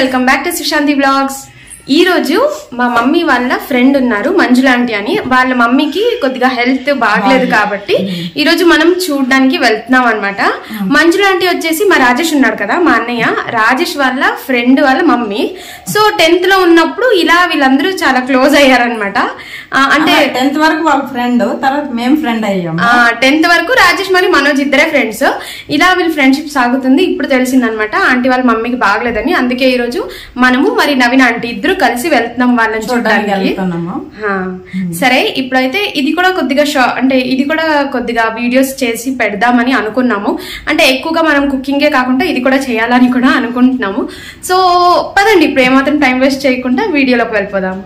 Welcome back to Sushanti vlogs. ఈ రోజు మా మమ్మీ వాళ్ళ ఫ్రెండ్ ఉన్నారు, మంజుల ఆంటీ అని. వాళ్ళ మమ్మీకి కొద్దిగా హెల్త్ బాగలేదు కాబట్టి ఈ రోజు మనం చూడడానికి వెళ్తున్నాం అనమాట. మంజుల ఆంటీ వచ్చేసి మా రాజేష్ ఉన్నాడు కదా, మా అన్నయ్య, రాజేష్ వాళ్ళ ఫ్రెండ్ వాళ్ళ మమ్మీ. సో 10th లో ఉన్నప్పుడు ఇలా వీళ్ళందరూ చాలా క్లోజ్ అయ్యారనమాట. అంటే 10th వరకు వాళ్ళ ఫ్రెండ్, తర్వాత మేము ఫ్రెండ్ అయ్యాం. 10th వరకు రాజేష్ మరి మనోజ్ ఇద్దరే ఫ్రెండ్స్. ఇలా వీళ్ళ ఫ్రెండ్షిప్ సాగుతుంది. ఇప్పుడు తెలిసిందనమాట ఆంటీ వాళ్ళ మమ్మీకి బాగలేదని. అందుకే ఈ రోజు మనము మరి నవీన్ ఆంటీ ఇద్దరు కలిసి వెళ్తున్నాం వాళ్ళని చూడడానికి. సరే, ఇప్పుడైతే ఇది కూడా కొద్దిగా వీడియోస్ చేసి పెడదామని అనుకున్నాము. అంటే ఎక్కువగా మనం కుకింగే కాకుండా ఇది కూడా చేయాలని కూడా అనుకుంటున్నాము. సో పదండి, ఇప్పుడు ఏమాత్రం టైం వేస్ట్ చేయకుండా వీడియోలోకి వెళ్ళిపోదాం.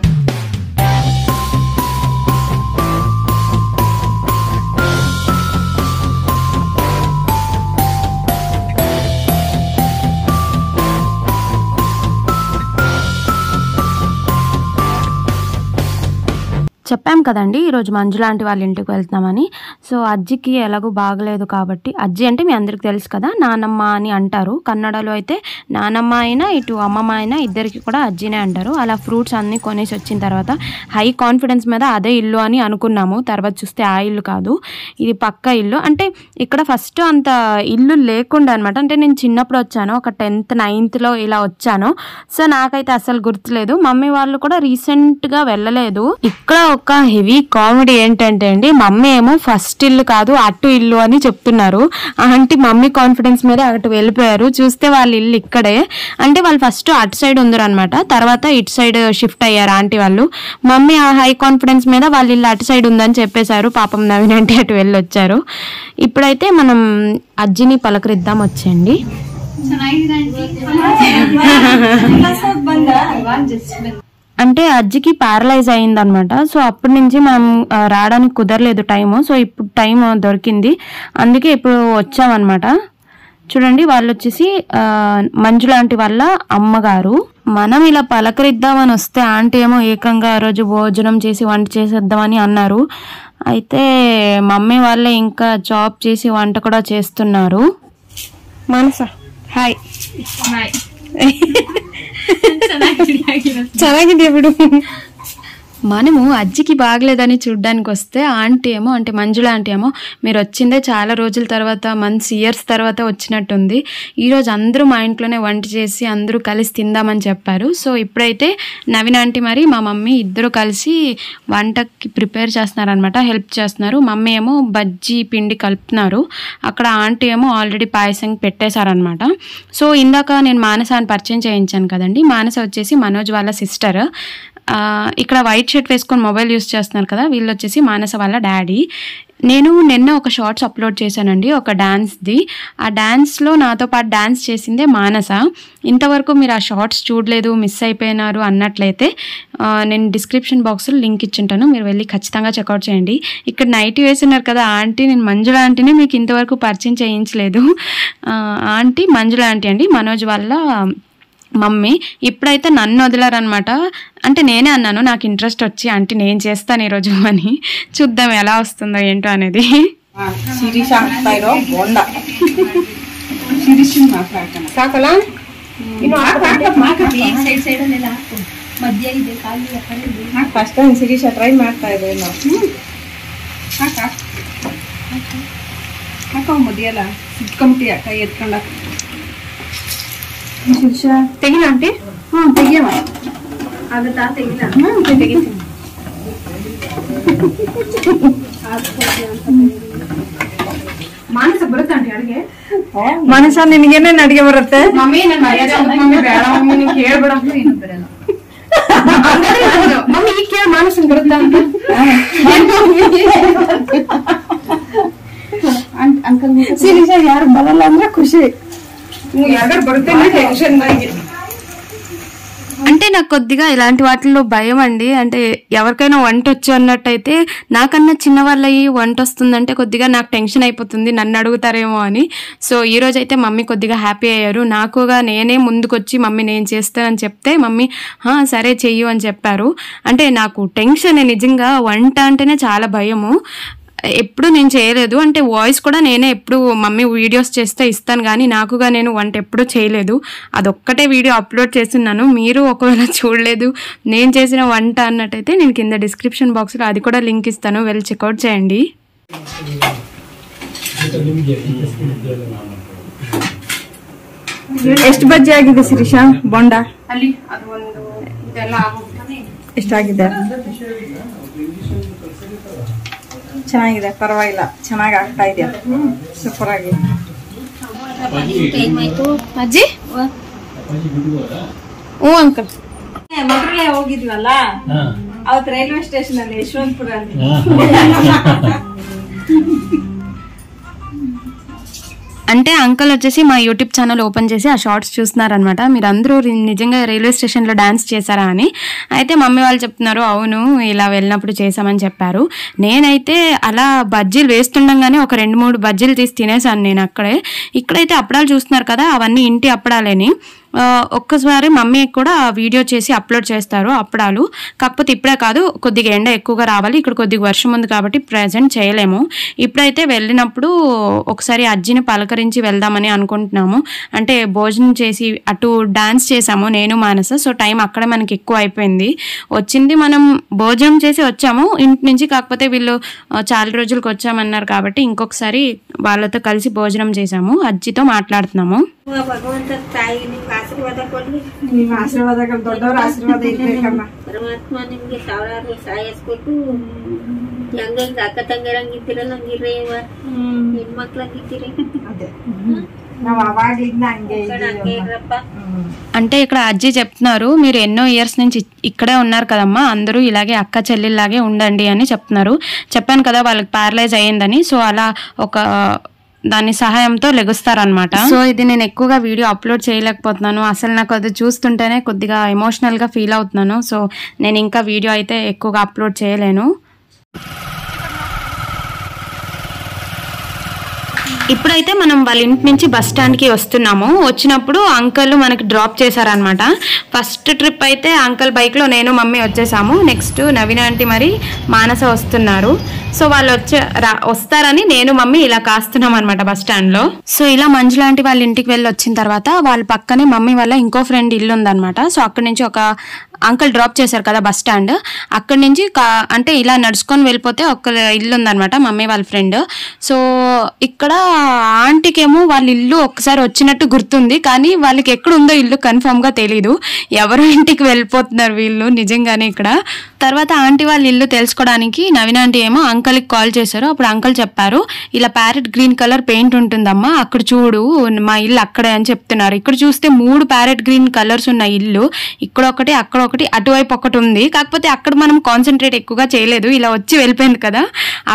చెప్పాం కదండి ఈరోజు మంజుల ఆంటీ వాళ్ళ ఇంటికి వెళ్తున్నామని. సో అజ్జికి ఎలాగో బాగలేదు కాబట్టి, అజ్జి అంటే మీ అందరికి తెలుసు కదా, నానమ్మ అని అంటారు. కన్నడలో అయితే నానమ్మ అయినా ఇటు అమ్మమ్మ అయినా ఇద్దరికి కూడా అజ్జినే అంటారు. అలా ఫ్రూట్స్ అన్నీ కొనేసి వచ్చిన తర్వాత హై కాన్ఫిడెన్స్ మీద అదే ఇల్లు అని అనుకున్నాము. తర్వాత చూస్తే ఆ ఇల్లు కాదు, ఇది పక్క ఇల్లు. అంటే ఇక్కడ ఫస్ట్ అంత ఇల్లు లేకుండా అనమాట. అంటే నేను చిన్నప్పుడు వచ్చాను, ఒక 10th 9thలో ఇలా వచ్చాను. సో నాకైతే అసలు గుర్తులేదు. మమ్మీ వాళ్ళు కూడా రీసెంట్గా వెళ్ళలేదు. ఇక్కడ ఒక హెవీ కామెడీ ఏంటంటే అండి, మమ్మీ ఏమో ఫస్ట్ ఇల్లు కాదు అటు ఇల్లు అని చెప్తున్నారు. అంటే మమ్మీ కాన్ఫిడెన్స్ మీద అటు వెళ్ళిపోయారు. చూస్తే వాళ్ళ ఇల్లు ఇక్కడే. అంటే వాళ్ళు ఫస్ట్ అటు సైడ్ ఉందరు అనమాట, తర్వాత ఇటు సైడ్ షిఫ్ట్ అయ్యారు ఆంటీ వాళ్ళు. మమ్మీ ఆ హై కాన్ఫిడెన్స్ మీద వాళ్ళ ఇల్లు అటు సైడ్ ఉందని చెప్పేశారు. పాపం నవీన్ అంటే అటు వెళ్ళొచ్చారు. ఇప్పుడైతే మనం అజ్జిని పలకరిద్దాం వచ్చండి. అంటే అజ్జికి ప్యారలైజ్ అయిందనమాట. సో అప్పటి నుంచి మనం రావడానికి కుదరలేదు టైము. సో ఇప్పుడు టైం దొరికింది, అందుకే ఇప్పుడు వచ్చామన్నమాట. చూడండి, వాళ్ళు వచ్చేసి మంజుల ఆంటీ వాళ్ళ అమ్మగారు. మనం ఇలా పలకరిద్దామని వస్తే ఆంటీ ఏమో ఏకంగా ఆ రోజు భోజనం చేసి వంట చేసేద్దామని అన్నారు. అయితే మమ్మీ వాళ్ళే ఇంకా జాబ్ చేసి వంట కూడా చేస్తున్నారు. మనసా హాయ్ హాయ్ ಚೆನ್ನಾಗಿದೆ ಬಿಡು. మనము అజ్జికి బాగలేదని చూడ్డానికి వస్తే ఆంటీ ఏమో, అంటే మంజుల ఆంటీ ఏమో, మీరు వచ్చిందే చాలా రోజుల తర్వాత, మంత్స్ ఇయర్స్ తర్వాత వచ్చినట్టుంది, ఈరోజు అందరూ మా ఇంట్లోనే వంట చేసి అందరూ కలిసి తిందామని చెప్పారు. సో ఇప్పుడైతే నవీన్ ఆంటీ మరి మా మమ్మీ ఇద్దరు కలిసి వంటకి ప్రిపేర్ చేస్తున్నారనమాట, హెల్ప్ చేస్తున్నారు. మమ్మీ ఏమో బజ్జీ పిండి కలుపుతున్నారు, అక్కడ ఆంటీ ఏమో ఆల్రెడీ పాయసం పెట్టేశారనమాట. సో ఇందాక నేను మానస అని పరిచయం చేయించాను కదండి, మానస వచ్చేసి మనోజ్ వాళ్ళ సిస్టర్. ఇక్కడ వైట్ షర్ట్ వేసుకొని మొబైల్ యూస్ చేస్తున్నారు కదా, వీళ్ళు వచ్చేసి మానస వాళ్ళ డాడీ. నేను నిన్న ఒక షార్ట్స్ అప్లోడ్ చేశానండి, ఒక డ్యాన్స్ది. ఆ డ్యాన్స్లో నాతో పాటు డ్యాన్స్ చేసిందే మానస. ఇంతవరకు మీరు ఆ షార్ట్స్ చూడలేదు, మిస్ అయిపోయినారు అన్నట్లయితే నేను డిస్క్రిప్షన్ బాక్స్లో లింక్ ఇచ్చుంటాను, మీరు వెళ్ళి ఖచ్చితంగా చెక్అవుట్ చేయండి. ఇక్కడ నైటీ వేస్తున్నారు కదా ఆంటీ, నేను మంజుల ఆంటీని మీకు ఇంతవరకు పరిచయం చేయించలేదు. ఆంటీ మంజుల ఆంటీ అండి, మనోజ్ వాళ్ళ మమ్మీ. ఇప్పుడైతే నన్ను వదిలారనమాట. అంటే నేనే అన్నాను నాకు ఇంట్రెస్ట్ వచ్చి, అంటే నేను చేస్తాను ఈరోజు అని. చూద్దాం ఎలా వస్తుందో ఏంటో అనేది. ತೆಗಿಲ ಆಂಟಿ? ಹ್ಞೂ ತೆಗಿಯವ ಆಗುತ್ತಾ? ತೆಗಿಲ? ಹ್ಞೂ ತೆಗಿತೀನಿ. ಮಾನಸ ಬರುತ್ತಾ ಆಂಟಿ ಅಡುಗೆ? ಮಾನಸ ನಿನಗೇನೇನು ಅಡುಗೆ ಬರುತ್ತೆ? ಮಮ್ಮಿ ನನ್ನ ಮರ್ಯಾದೆ ಮಮ್ಮಿ ಬೇಡ ಮಮ್ಮಿ ನೀನು ಕೇಳ್ಬಿಡಪ್ಪ ನೀನು ಬರಲ್ಲ. ಮಮ್ಮಿ ಈಗ ಕೇಳಿ ಮಾನಸನ ಬರುತ್ತಾ ಅಂತ ಅಂಕಲ್ ಸಿರೀಶಾ ಯಾರು ಬರಲ್ಲ ಅಂದ್ರೆ ಖುಷಿ. అంటే నాకు కొద్దిగా ఇలాంటి వాటిల్లో భయం అండి. అంటే ఎవరికైనా వంట వచ్చు అన్నట్టయితే, నాకన్నా చిన్నవాళ్ళు అయ్యి వంట వస్తుందంటే కొద్దిగా నాకు టెన్షన్ అయిపోతుంది, నన్ను అడుగుతారేమో అని. సో ఈరోజు అయితే మమ్మీ కొద్దిగా హ్యాపీ అయ్యారు. నాకుగా నేనే ముందుకొచ్చి మమ్మీ నేను చేస్తానని చెప్తే మమ్మీ సరే చెయ్యు అని చెప్పారు. అంటే నాకు టెన్షన్ నిజంగా, వంట అంటేనే చాలా భయము. ఎప్పుడు నేను చేయలేదు, అంటే వాయిస్ కూడా నేనే ఎప్పుడు మమ్మీ వీడియోస్ చేస్తే ఇస్తాను కానీ నాకుగా నేను వంట ఎప్పుడూ చేయలేదు. అదొక్కటే వీడియో అప్లోడ్ చేస్తున్నాను. మీరు ఒకవేళ చూడలేదు నేను చేసిన వంట అన్నట్టయితే నేను కింద డిస్క్రిప్షన్ బాక్స్లో అది కూడా లింక్ ఇస్తాను, వెళ్ళి చెక్అవుట్ చేయండి. ಎಷ್ಟು ಬಜ್ಜಿ ಆಗಿದೆ ಸಿರೀಶಾ? ಬೋಂಡ ಎಷ್ಟಾಗಿದೆ? ಚೆನ್ನಾಗಿದೆ, ಪರವಾಗಿಲ್ಲ, ಚೆನ್ನಾಗಿ ಆಗ್ತಾ ಇದೆ, ಸೂಪರ್ ಆಗಿದೆ. ಅಜ್ಜಿ ಹ್ಞೂ ಅಂಕಲ್ ಮೊದಲೇ ಹೋಗಿದ್ವಲ್ಲ ಅವತ್ ರೈಲ್ವೆ ಸ್ಟೇಷನ್ ಅಲ್ಲಿ ಯಶವಂತಪುರ ಅಲ್ಲಿ అంటే అంకల్ వచ్చేసి మా యూట్యూబ్ ఛానల్ ఓపెన్ చేసి ఆ షార్ట్స్ చూస్తున్నారనమాట. మీరు అందరూ నిజంగా రైల్వే స్టేషన్లో డ్యాన్స్ చేశారా అని అయితే మమ్మీ వాళ్ళు చెప్తున్నారు, అవును ఇలా వెళ్ళినప్పుడు చేసామని చెప్పారు. నేనైతే అలా బజ్జీలు వేస్తుండగానే ఒక 2-3 బజ్జీలు తీసి తినేసాను నేను అక్కడే. ఇక్కడైతే అప్పడాలు చూస్తున్నారు కదా, అవన్నీ ఇంటి అప్పడాలేని. ఒక్కసారి మమ్మీ కూడా వీడియో చేసి అప్లోడ్ చేస్తారు అప్పడాలు. కాకపోతే ఇప్పుడే కాదు, కొద్దిగా ఎండ ఎక్కువగా రావాలి, ఇక్కడ కొద్దిగా వర్షం ఉంది కాబట్టి ప్రజెంట్ చేయలేము. ఇప్పుడైతే వెళ్ళినప్పుడు ఒకసారి అజ్జిని పలకరించి వెళ్దామని అనుకుంటున్నాము. అంటే భోజనం చేసి అటు డాన్స్ చేసాము నేను మానస, సో టైం అక్కడే మనకి ఎక్కువ అయిపోయింది. వచ్చింది మనం భోజనం చేసి వచ్చాము ఇంటి నుంచి, కాకపోతే వీళ్ళు చాలా రోజులకు వచ్చామన్నారు కాబట్టి ఇంకొకసారి వాళ్ళతో కలిసి భోజనం చేసాము. అజ్జితో మాట్లాడుతున్నాము. ಭಗವಂತ ತಾಯಿ ನಿಮ್ಗೆ ಆಶೀರ್ವಾದ ಕೊಡ್ಲಿ, ನಿಮ್ಮ ಆಶೀರ್ವಾದ ದೊಡ್ಡವರ ಆಶೀರ್ವಾದ ಇರ್ಬೇಕಮ್ಮ. ಪರಮಾತ್ಮ ನಿಮ್ಗೆ ಸಾವಿರಾರು ಸಾಯಿಸ್ಬೇಕು, ಹೆಂಗಂಗ ಅಕ್ಕ ತಂಗಿರಂಗಿದ್ದೀರಲ್ಲ ಹಂಗಿರ್ರಿ, ಹೆಣ್ಮಕ್ಳಂಗಿದ್ದೀರಿ, ಅದೇ ನಾವು ಅವಾಗ್ಲಿಂದ ಹಂಗೆ ಇರಪ್ಪ. అంటే ఇక్కడ అజ్జీ చెప్తున్నారు, మీరు ఎన్నో ఇయర్స్ నుంచి ఇక్కడే ఉన్నారు కదమ్మా, అందరూ ఇలాగే అక్క చెల్లెల్లాగే ఉండండి అని చెప్తున్నారు. చెప్పాను కదా వాళ్ళకి ప్యారలైజ్ అయ్యిందని, సో అలా ఒక దాని సహాయంతో లెగుస్తారనమాట. సో ఇది నేను ఎక్కువగా వీడియో అప్లోడ్ చేయలేకపోతున్నాను, అసలు నాకు అది చూస్తుంటేనే కొద్దిగా ఎమోషనల్గా ఫీల్ అవుతున్నాను. సో నేను ఇంకా వీడియో అయితే ఎక్కువగా అప్లోడ్ చేయలేను. ఇప్పుడైతే మనం వాళ్ళ ఇంటి నుంచి బస్ స్టాండ్కి వస్తున్నాము. వచ్చినప్పుడు అంకల్ మనకి డ్రాప్ చేశారనమాట. ఫస్ట్ ట్రిప్ అయితే అంకల్ బైక్లో నేను మమ్మీ వచ్చేసాము. నెక్స్ట్ నవీన్ ఆంటీ మరి మానస వస్తున్నారు. సో వాళ్ళు వస్తారని నేను మమ్మీ ఇలా కాస్తున్నాం అనమాట బస్ స్టాండ్లో. సో ఇలా మంజుల ఆంటీ వాళ్ళ ఇంటికి వెళ్ళి వచ్చిన తర్వాత వాళ్ళ పక్కనే మమ్మీ వాళ్ళ ఇంకో ఫ్రెండ్ ఇల్లు ఉందనమాట. సో అక్కడి నుంచి ఒక అంకల్ డ్రాప్ చేశారు కదా బస్ స్టాండ్, అక్కడి నుంచి అంటే ఇలా నడుచుకొని వెళ్ళిపోతే ఒక ఇల్లు ఉందనమాట మమ్మీ వాళ్ళ ఫ్రెండ్. సో ఇక్కడ ఆంటీకేమో వాళ్ళ ఇల్లు ఒక్కసారి వచ్చినట్టు గుర్తుంది, కానీ వాళ్ళకి ఎక్కడుందో ఇల్లు కన్ఫర్మ్గా తెలీదు. ఎవరు ఇంటికి వెళ్ళిపోతున్నారు వీళ్ళు నిజంగానే ఇక్కడ. తర్వాత ఆంటీ వాళ్ళ ఇల్లు తెలుసుకోవడానికి నవీన్ ఆంటీ ఏమో అంకల్కి కాల్ చేశారు. అప్పుడు అంకల్ చెప్పారు, ఇలా ప్యారెట్ గ్రీన్ కలర్ పెయింట్ ఉంటుందమ్మా అక్కడ చూడు, మా ఇల్లు అక్కడే అని చెప్తున్నారు. ఇక్కడ చూస్తే 3 ప్యారెట్ గ్రీన్ కలర్స్ ఉన్న ఇల్లు, ఇక్కడ ఒకటి అక్కడ ఒకటి అటువైపు ఒకటి ఉంది. కాకపోతే అక్కడ మనం కాన్సన్ట్రేట్ ఎక్కువగా చేయలేదు, ఇలా వచ్చి వెళ్ళిపోయింది కదా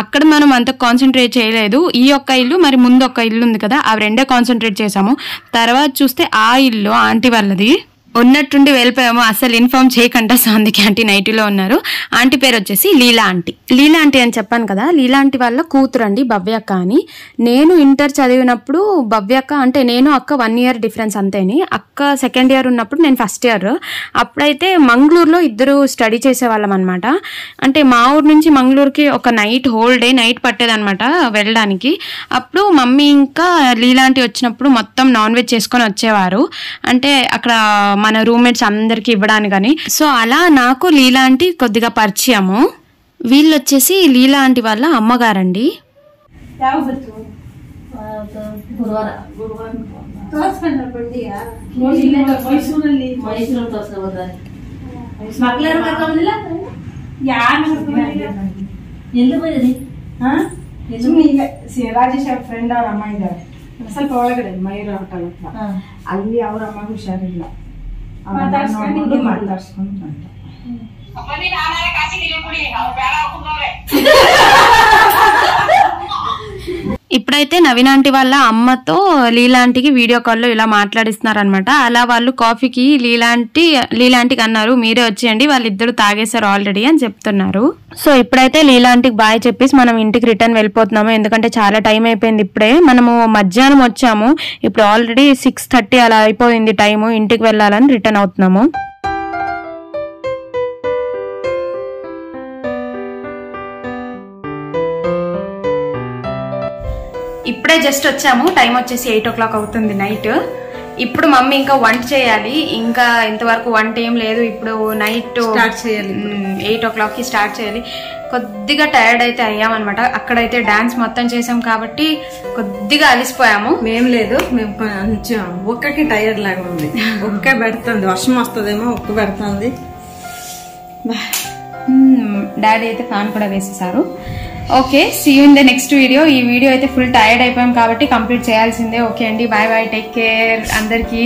అక్కడ మనం అంత కాన్సన్ట్రేట్ చేయలేదు. ఈ ఒక్క ఇల్లు మరి ముందు ఒక ఇల్లు ఉంది కదా అవి రెండే కాన్సన్ట్రేట్ చేసాము. తర్వాత చూస్తే ఆ ఇల్లు ఆంటీ వాళ్ళది ఉన్నట్టుండి వెళ్ళిపోయాము, అసలు ఇన్ఫామ్ చేయకుండా. సో అందుకే ఆంటీ నైటీలో ఉన్నారు. ఆంటీ పేరు వచ్చేసి లీలా ఆంటీ. లీలా ఆంటీ అని చెప్పాను కదా, లీలా ఆంటీ వాళ్ళ కూతురు అండి భవ్యక్క అని. నేను ఇంటర్ చదివినప్పుడు భవ్యక్క అంటే నేను అక్క 1 year డిఫరెన్స్ అంతేని, అక్క 2nd year ఉన్నప్పుడు నేను 1st year. అప్పుడైతే మంగళూరులో ఇద్దరు స్టడీ చేసేవాళ్ళం అనమాట. అంటే మా ఊరు నుంచి మంగళూరుకి ఒక నైట్ హోల్ డే నైట్ పట్టేదనమాట వెళ్ళడానికి. అప్పుడు మమ్మీ ఇంకా లీలా ఆంటీ వచ్చినప్పుడు మొత్తం నాన్ వెజ్ చేసుకొని వచ్చేవారు, అంటే అక్కడ మన రూమ్మేట్స్ అందరికి ఇవ్వడానికని. సో అలా నాకు లీలా ఆంటీ కొద్దిగా పరిచయము. వీళ్ళు వచ్చేసి లీలా ఆంటీ వాళ్ళ అమ్మగారండి. ರಾಜೇಶ್ ಅವ್ರ ಫ್ರೆಂಡ್ ಅವ್ರ ಅಮ್ಮ ಇದ್ದಾರೆ, ಸ್ವಲ್ಪ ಒಳಗಡೆ ಮಯೂರ ಹೋಟೆಲ್ ಹತ್ರ, ಅಲ್ಲಿ ಅವ್ರ ಅಮ್ಮಗೂ ಹುಷಾರಿಲ್ಲ. ఇప్పుడైతే నవీన్ ఆంటీ వాళ్ళ అమ్మతో లీలా ఆంటీకి వీడియో కాల్లో ఇలా మాట్లాడిస్తున్నారనమాట. అలా వాళ్ళు కాఫీకి లీలా ఆంటీకి అన్నారు మీరే వచ్చేయండి, వాళ్ళిద్దరు తాగేశారు ఆల్రెడీ అని చెప్తున్నారు. సో ఇప్పుడైతే లీలా ఆంటీకి బాయ్ చెప్పేసి మనం ఇంటికి రిటర్న్ వెళ్ళిపోతున్నాము, ఎందుకంటే చాలా టైం అయిపోయింది. ఇప్పుడే మనము మధ్యాహ్నం వచ్చాము, ఇప్పుడు ఆల్రెడీ 6:30 అలా అయిపోయింది టైము. ఇంటికి వెళ్ళాలని రిటర్న్ అవుతున్నాము. ఇప్పుడే జస్ట్ వచ్చాము. టైం వచ్చేసి 8 o'clock అవుతుంది నైట్. ఇప్పుడు మమ్మీ ఇంకా వంట చేయాలి, ఇంకా ఇంతవరకు వంట ఏం లేదు. ఇప్పుడు నైట్ 8 o'clock కి స్టార్ట్ చేయాలి. కొద్దిగా టైర్డ్ అయితే అయ్యామన్నమాట. అక్కడైతే డాన్స్ మొత్తం చేసాం కాబట్టి కొద్దిగా అలిసిపోయాము. మేము లేదు, మేము కొంచెం ఒక్కకి టైర్డ్ లాగా ఉంది. ఒక్క పెడుతుంది, వర్షం వస్తుందేమో ఒక్క పెడుతుంది. డాడీ అయితే ఫ్యాన్ కూడా వేసేసారు. Okay, see you in the next video. ఈ వీడియో అయితే ఫుల్ టైర్డ్ అయిపోయాం కాబట్టి కంప్లీట్ చేయాల్సిందే. ఓకే అండి, బాయ్ బాయ్, టేక్ కేర్ అందరికీ.